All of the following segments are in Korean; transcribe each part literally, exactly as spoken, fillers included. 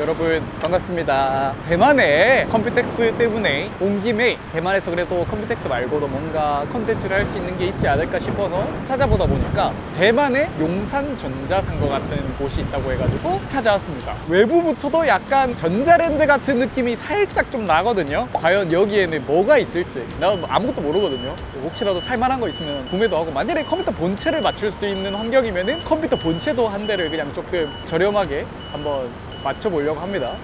여러분 반갑습니다. 대만에 컴퓨텍스 때문에 온 김에 대만에서 그래도 컴퓨텍스 말고도 뭔가 컨텐츠를 할 수 있는 게 있지 않을까 싶어서 찾아보다 보니까 대만에 용산전자상가 같은 곳이 있다고 해가지고 찾아왔습니다. 외부부터도 약간 전자랜드 같은 느낌이 살짝 좀 나거든요. 과연 여기에는 뭐가 있을지 난 아무것도 모르거든요. 혹시라도 살만한 거 있으면 구매도 하고, 만약에 컴퓨터 본체를 맞출 수 있는 환경이면은 컴퓨터 본체도 한 대를 그냥 조금 저렴하게 한번 맞춰보려고 합니다.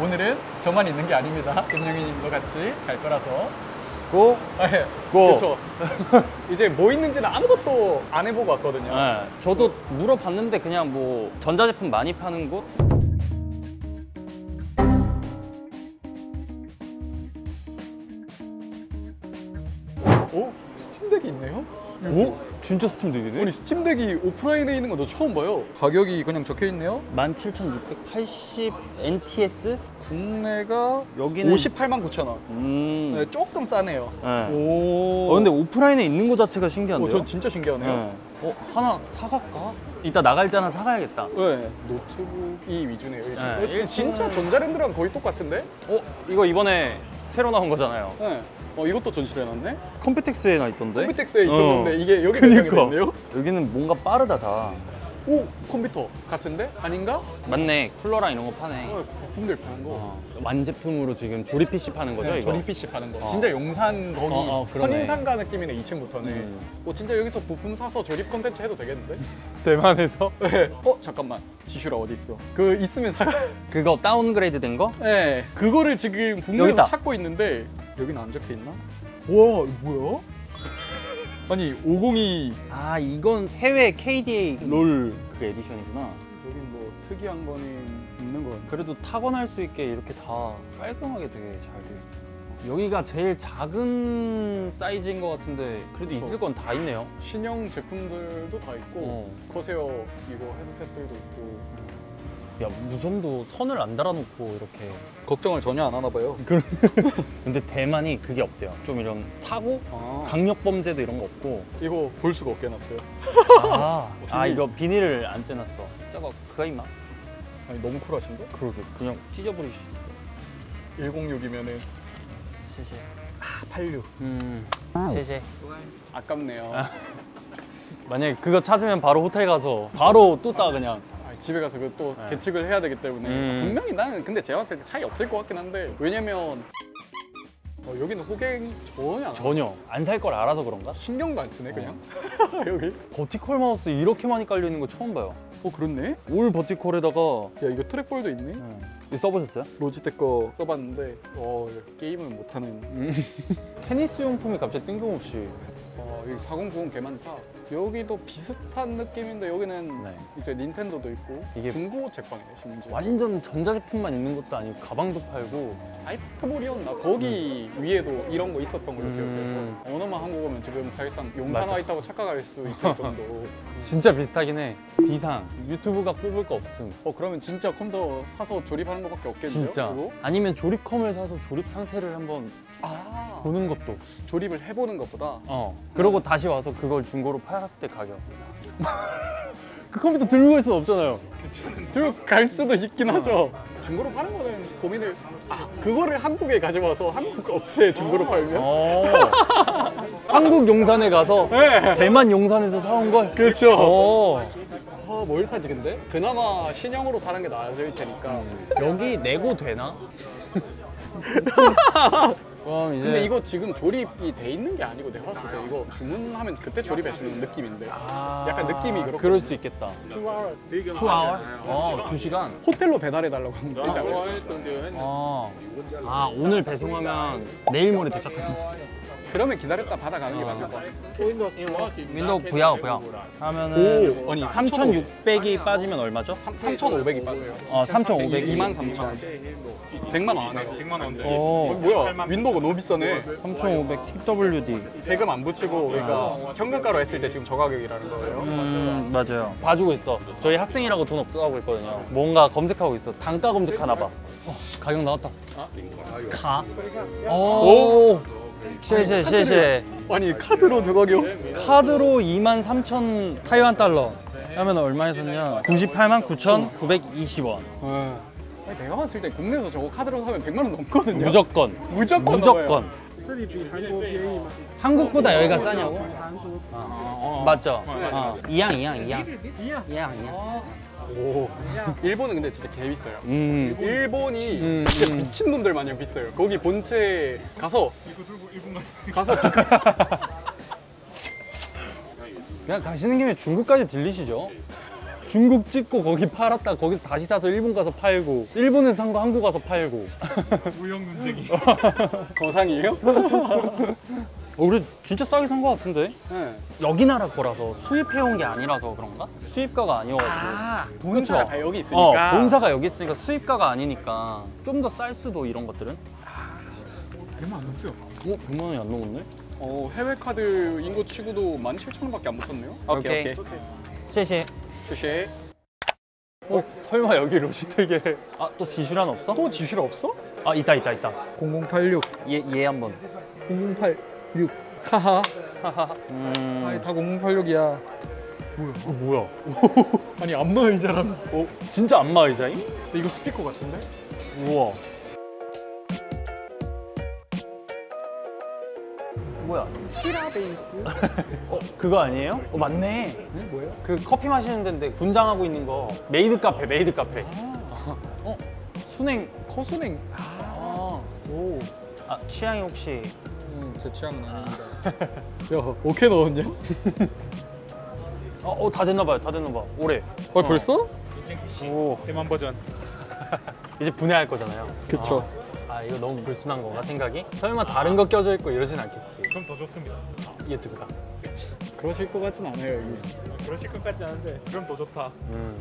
오늘은 저만 있는 게 아닙니다. 김영희님도 같이 갈 거라서 고! 아, 예. 고! 그쵸. 이제 뭐 있는지는 아무것도 안 해보고 왔거든요. 네. 저도 물어봤는데 그냥 뭐 전자제품 많이 파는 곳? 오? 스팀덱이 있네요? 오? 진짜 스팀덱이네? 아니 스팀덱이 오프라인에 있는 건 너 처음 봐요. 가격이 그냥 적혀있네요. 만 칠천육백팔십 엔티에스? 국내가 여기는 오십팔만 구천 원. 음... 네, 조금 싸네요. 네. 오... 어, 근데 오프라인에 있는 거 자체가 신기한데요? 어, 전 진짜 신기하네요. 네. 어, 하나 사갈까? 이따 나갈 때 하나 사가야겠다. 네. 노트북이 위주네요. 네. 네. 진짜 전자랜드랑 거의 똑같은데? 어? 이거 이번에 새로 나온 거잖아요. 네. 어, 이것도 전시를 해놨네? 컴퓨텍스에 나 있던데? 컴퓨텍스에 있던데 어. 이게 여기 매장이 됐네요? 여기는 뭔가 빠르다 다. 오! 컴퓨터 같은데? 아닌가? 맞네. 쿨러랑 이런 거 파네. 어, 부품들 파는 거. 어. 완제품으로 지금 조립 피씨 파는 거죠? 네, 이거? 조립 피씨 파는 거. 어. 진짜 용산 거기 어, 어, 선인상가 느낌이네, 이 층부터는. 음. 어, 진짜 여기서 부품 사서 조립 콘텐츠 해도 되겠는데? 대만에서? 네. 어? 잠깐만. 지슈라 어디 있어? 그 있으면 사가. 그거 다운그레이드 된 거? 네. 그거를 지금 국내에서 찾고 있는데 여기는 안 적혀있나? 우와, 이거 뭐야? 아니, 오백이... 아, 이건 해외 케이디에이 롤 그 에디션이구나. 여기 뭐 특이한 거는 있는 거 같아. 그래도 타건할 수 있게 이렇게 다 깔끔하게 되게 잘 돼. 여기가 제일 작은 사이즈인 것 같은데 그래도 그렇죠. 있을 건 다 있네요. 신형 제품들도 다 있고 어. 코세어 이거 헤드셋들도 있고. 야, 무선도 선을 안 달아놓고 이렇게 걱정을 전혀 안 하나 봐요. 근데 대만이 그게 없대요. 좀 이런 사고? 아. 강력범죄도 이런 거 없고. 이거 볼 수가 없게 해놨어요. 아, 어, 아 이거 비닐을 안 떼놨어. 저거 그가 임마. 아니 너무 쿨하신데? 그러게 그냥 찢어버리시는데. 백육이면은 세세. 아, 팔십육. 음. 세세. 아깝네요. 아. 만약에 그거 찾으면 바로 호텔 가서 바로 뚜따 그냥. 집에 가서 그 또 네. 계측을 해야 되기 때문에 음. 분명히 나는 근데 제가 봤을 때 차이 없을 것 같긴 한데, 왜냐면 어, 여기는 호갱 전혀 안 전혀 안 살 걸 알아서 그런가? 신경도 안 쓰네 그냥. 어. 여기 버티컬 마우스 이렇게 많이 깔려 있는 거 처음 봐요. 어 그렇네? 올 버티컬에다가 야 이거 트랙볼도 있네? 네. 이거 써보셨어요? 로지텍 거 써봤는데 어 게임은 못하는 음. 테니스 용품이 갑자기 뜬금없이 어, 여기 사공구공 개 많다. 여기도 비슷한 느낌인데 여기는 네. 이제 닌텐도도 있고 이게 중고 제빵이에요 심지어. 완전 전자제품만 있는 것도 아니고 가방도 팔고. 아이트볼이었나? 거기 음. 위에도 이런 거 있었던 걸로 음. 기억해서 언어만 한국어면 지금 사실상 용산 와 있다고 착각할 수 있을 정도. 진짜 비슷하긴 해. 비상 유튜브가 뽑을 거 없음. 어 그러면 진짜 컴퓨터 사서 조립하는 거 밖에 없겠네요? 진짜 그리고? 아니면 조립컴을 사서 조립 상태를 한번 아 보는 것도. 조립을 해보는 것보다? 어 그러고 음. 다시 와서 그걸 중고로 팔았을 때 가격. 그 컴퓨터 들고 갈 수는 없잖아요. 들고 갈 수도 있긴 하죠. 중고로 파는 거는 고민을... 아, 그거를 한국에 가져와서 한국 업체에 중고로 팔면? 한국 용산에 가서 네. 대만 용산에서 사온 걸? 그렇죠. 아, 뭘 사지 근데? 그나마 신형으로 사는 게 나아질 테니까. 여기 내고 되나? 그럼 이제... 근데 이거 지금 조립이 돼 있는 게 아니고 내가 봤을 때 이거 주문하면 그때 조립해 주는 느낌인데 아... 약간 느낌이 그렇고. 그럴 수 있겠다. 투 아워스. 어, 두 시간? 호텔로 배달해 달라고 하면 되지 않을까? 아, 아 오늘 배송하면 내일 모레 도착하는. 그러면 기다렸다 받아가는 어. 게 맞는 것 같아. 윈도우 부야 부야 하면은 오, 아니 삼천육백이 빠지면 얼마죠? 삼천오백이 빠져요. 어, 삼천오백이 이만 삼천 원. 백만 원 안 해요. 백만 원대. 어, 뭐야? 윈도우가 너무 비싸네. 삼천오백 티더블유디. 세금 안 붙이고 그러니까 현금가로 했을 때 지금 저 가격이라는 거예요. 음, 맞아요. 봐주고 있어. 저희 학생이라고 돈 없다고 했거든요. 뭔가 검색하고 있어. 단가 검색하나 봐. 어, 가격 나왔다. 가. 오. 쉐쉐쉐쉐. 아니 카드로 저가격? 카드로 이만 삼천 타이완 달러. 그러면 얼마에 샀냐? 구십팔만 구천구백이십 원. 네. 내가 봤을 때 국내에서 저거 카드로 사면 백만 원 넘거든요. 무조건. 무조건. 무조건. 한국보다 여기가 싸냐고? 아, 맞죠? 이양, 이양, 이양. 이양, 이양. 오. 일본은 근데 진짜 개 비싸요. 음. 일본이 음. 진짜 미친놈들 마냥 비싸요. 거기 본체에 가서 이거 들고 일본 가서 그냥 가시는 김에 중국까지 들리시죠? 중국 찍고 거기 팔았다 거기서 다시 사서 일본 가서 팔고 일본에서 산 거 한국 가서 팔고 무역 논쟁이 거상이에요? 어, 그래 진짜 싸게 산 거 같은데? 네. 여기 나라 거라서 수입해온 게 아니라서 그런가? 수입가가 아니어가지고. 아, 본사가 다 여기 있으니까. 어, 본사가 여기 있으니까 수입가가 아니니까 좀 더 쌀 수도 이런 것들은? 아, 백만 안 넘었어요. 어? 백만 원이 안 넘었네? 어, 해외 카드 인구 치고도 만 칠천 원밖에 안 붙었네요. 오케이, 오케이. 쉐쉐. 쉐쉐. 어? 설마 여기 로지텍에 아, 또 지슈란 없어? 또 지슈란 없어? 아, 있다, 있다, 있다. 공공팔육. 얘, 얘 한 번. 공공팔육. 하하. 하하. 음... 아니, 다 공공팔육이야. 뭐야? 어, 뭐야? 아니, 안마 의자라는. 어? 진짜 안마 의자임? 근데 이거 스피커 같은데? 우와. 뭐야? 시라 베이스? 어? 그거 아니에요? 어, 맞네. 응? 뭐예요? 그 커피 마시는 데인데 분장하고 있는 거. 메이드 카페, 메이드 카페. 아. 어? 순행. 커순행. 아. 오. 아, 취향이 혹시? 음, 제 취향은 아닙니다. 야, 오케이 넣었냐? 아, 어, 다 됐나 봐요, 다 됐나 봐. 올해. 어, 어. 벌써? 오. 대만 버전. 이제 분해할 거잖아요. 그쵸. 아. 아, 이거 너무 불순한 건가 생각이? 설마 다른 아. 거 껴져 있고 이러진 않겠지? 그럼 더 좋습니다. 아, 이게 뜨거다. 그치. 그러실 것 같진 않아요, 여기. 그러실 것 같지 않은데 그럼 더 좋다. 음.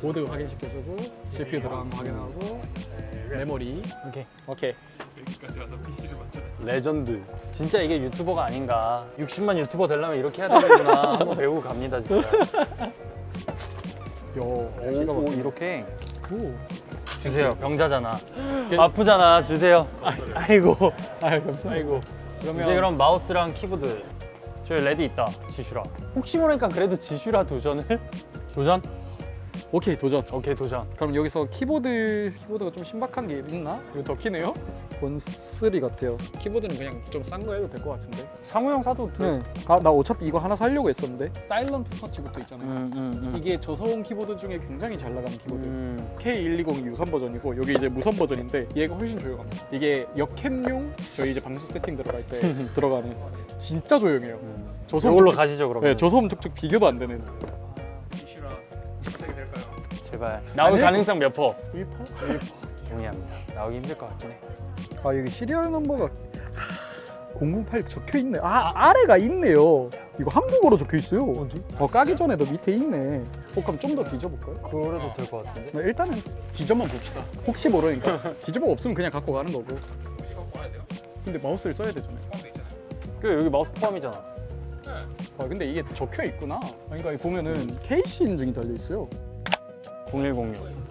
보드 확인시켜주고 지피유 들어간 거 확인하고 네. 메모리. 오케이. 오케이. 여기까지 와서 피씨를 맞춰라. 레전드. 진짜 이게 유튜버가 아닌가. 육십만 유튜버 되려면 이렇게 해야 되는구나. 한번 배우고 갑니다, 진짜. 요, 오, 오, 이렇게? 오. 주세요. 병자잖아. 아프잖아. 주세요. 아, 아이고. 아유, 감사합니다. 아이고. 그러면... 이제 그럼 마우스랑 키보드. 저기 레디 있다. 지슈라. 혹시 모르니까 그래도 지슈라 도전을? 도전? 오케이, 도전. 오케이, 도전. 그럼 여기서 키보드... 키보드가 좀 신박한 게 있나? 이거 더 키네요? 본 쓰리 같아요. 키보드는 그냥 좀 싼 거 해도 될 것 같은데? 상호형 사도 돼? 네. 아, 나 어차피 이거 하나 사려고 했었는데? 사일런트 터치부터 있잖아요. 음, 음, 음. 이게 저소음 키보드 중에 굉장히 잘 나가는 키보드. 음. 케이 백이십이 유선 버전이고 여기 이제 무선 버전인데 얘가 훨씬 조용합니다. 이게 역캠용 저희 이제 방수 세팅 들어갈 때 들어가는 진짜 조용해요. 음. 저소음 이걸로 가시죠, 그러면. 네, 저소음 척척 비교도 안 되는. 제발. 나올 가능성 몇 퍼? 일 퍼? 일 퍼? 동의합니다. 나오기 힘들 것 같긴 해. 아, 여기 시리얼 넘버가 공공팔육 적혀있네. 아, 아래가 있네요. 이거 한국어로 적혀있어요. 어디? 어, 까기 전에도 밑에 있네. 어, 그럼 좀 더 뒤져볼까요? 그래도 될 것 같은데? 네, 일단은 뒤져만 봅시다. 혹시 모르니까. 뒤져보고 없으면 그냥 갖고 가는 거고. 혹시 갖고 가야 돼요? 근데 마우스를 써야 되잖아요. 포함돼 있잖아요. 그 여기 마우스 포함이잖아. 네. 아, 근데 이게 적혀있구나. 그러니까 여기 보면은 케이씨 인증이 달려있어요. 공일공육.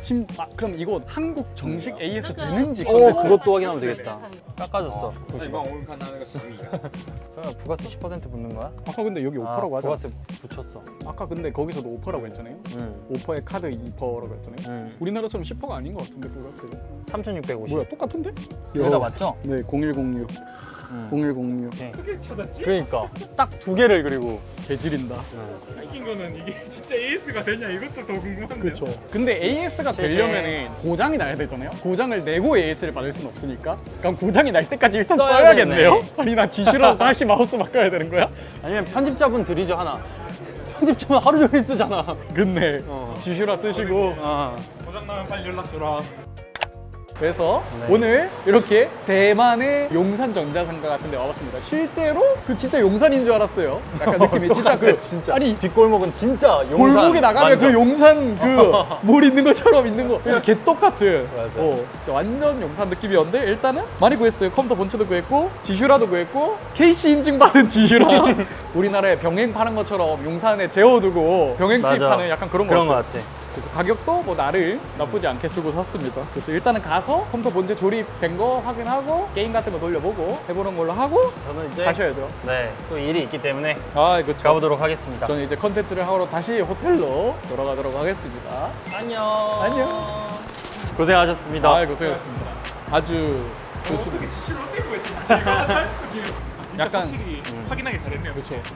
심, 아, 그럼 이거 한국 정식 에이에스 되는지 어, 그것도 확인하면 되겠다. 깎아줬어. 이번 오늘 간 나는 거 쓰기야. 부가세 십 퍼센트 붙는 거야? 아까 근데 여기 오 퍼센트라고 하잖아. 부가세 붙였어. 아까 근데 거기서도 오 퍼센트라고 했잖아요. 음. 오 퍼센트에 카드 이 퍼센트라고 했잖아요. 음. 우리나라처럼 십 퍼센트가 아닌 것 같은데 부가세. 삼천육백오십. 뭐야, 똑같은데? 여기다 맞죠? 네, 공일공육. 음. 공일공육. 네. 어떻게 찾았지? 그러니까 딱 두 개를 그리고 개질인다. 네. 웃긴 거는 이게 진짜 에이에스가 되냐 이것도 더 궁금한데요. 그렇죠. 근데 에이에스가 되려면 고장이 나야 되잖아요. 고장을 내고 에이에스를 받을 수는 없으니까. 그럼 고장이 날 때까지 일단 써야겠네요. 아니, 나 지슈라도 다시 마우스 바꿔야 되는 거야? 아니면 편집자분 드리죠, 하나. 편집자분 하루 종일 쓰잖아. 근데 어. 지슈라 쓰시고 어. 고장 나면 빨리 연락 줘라. 그래서 네. 오늘 이렇게 대만의 용산 전자상가 같은 데 와봤습니다. 실제로 그 진짜 용산인 줄 알았어요. 약간 느낌이 진짜 그 진짜. 아니 뒷골목은 진짜 용산 골목에 나가면 완전. 그 용산 그 뭘 있는 것처럼 있는 거 그냥 개똑같은 어, 진짜 완전 용산 느낌이었는데 일단은 많이 구했어요. 컴퓨터 본체도 구했고 지슈라도 구했고 케이씨 인증받은 지슈라 우리나라에 병행 파는 것처럼 용산에 재워두고 병행 수입하는 약간 그런, 그런 거 같아. 그래서 가격도 뭐 나를 나쁘지 않게 주고 샀습니다. 그래서 일단은 가서 컴퓨터 본체 조립된 거 확인하고 게임 같은 거 돌려보고 해보는 걸로 하고 저는 이제 가셔야 돼요. 네, 또 일이 있기 때문에 아, 그렇죠. 가보도록 하겠습니다. 저는 이제 컨텐츠를 하러 다시 호텔로 돌아가도록 하겠습니다. 안녕. 안녕. 고생하셨습니다. 아, 고생하셨습니다. 아주 조심히. 어, 어떻게 지시를 어떻게 구했지? 제가 잘했어 지금. 진짜 약간 확실히 음. 확인하기 잘했네요. 그렇죠.